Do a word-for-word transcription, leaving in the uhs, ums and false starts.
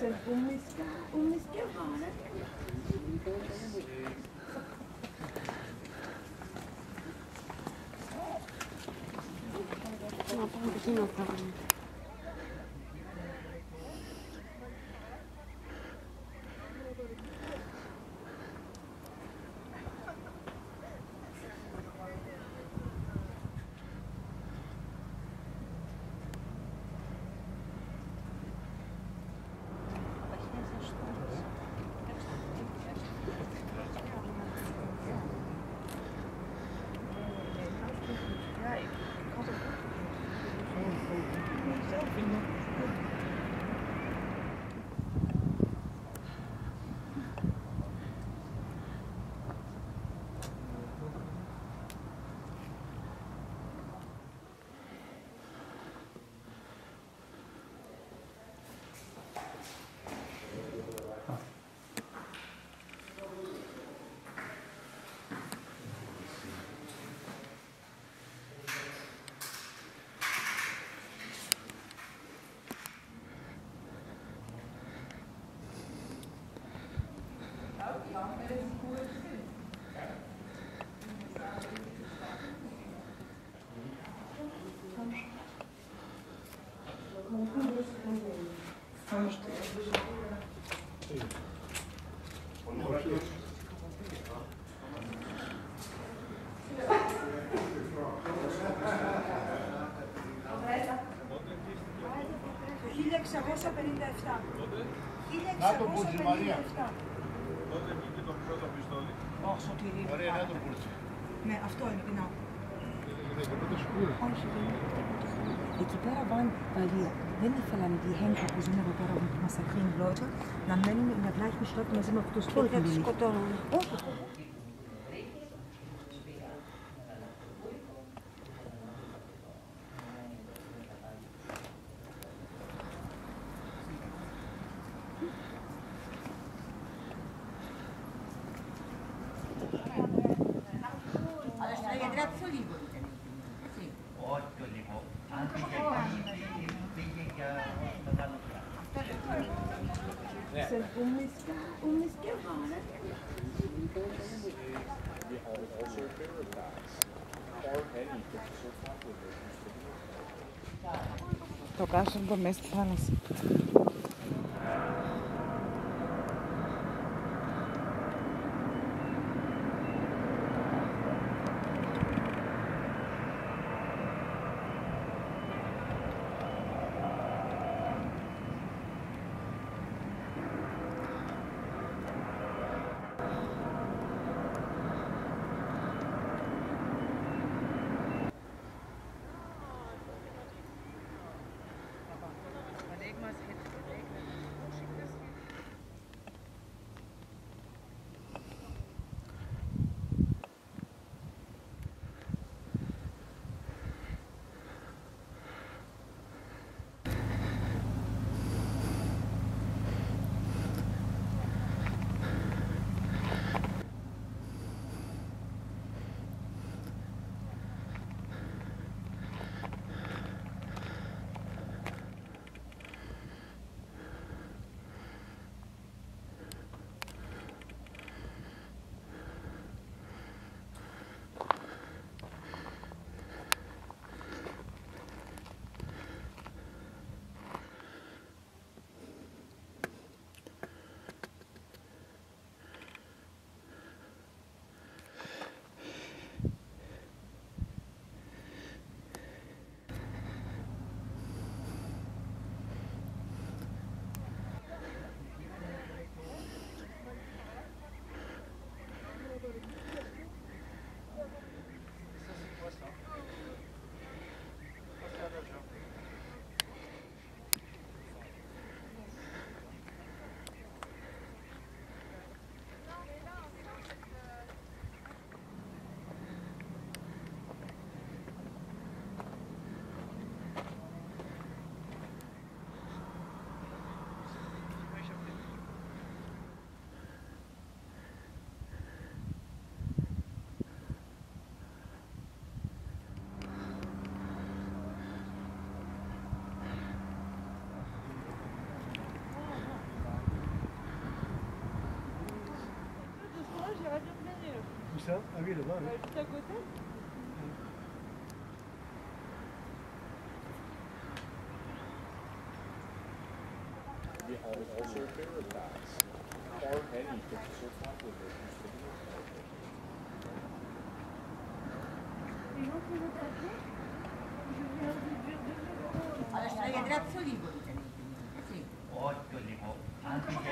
Sen ummiska, ummiska var. Ama ben bir şey yapamam. Να το πούρτζι, Μαρία. Τότε βγήκε το πρώτο πιστόλι. Όχι, Σωτήρι. Ωραία, να το πούρτζι. Ναι, αυτό είναι πεινά. Είναι κομμάτα σκούρα. Όχι, δεν είναι κομμάτα σκούρα. Εκεί πέρα βάλουν παλία. Δεν ήθελαν οι Χένικα που ζουν εδώ πέρα με τη αρχήν γλώσσα να μένουν να βλάχουν στράτου μαζί με αυτού του πόλου. Και να του σκοτώνουν. Όχι. Το κάστρο μέσα στη θάλασσα. Let's hit it. ça? Ah oui, là-bas. Oui. Juste à côté? Adesso la vedrà solo di voi. Otto di voi.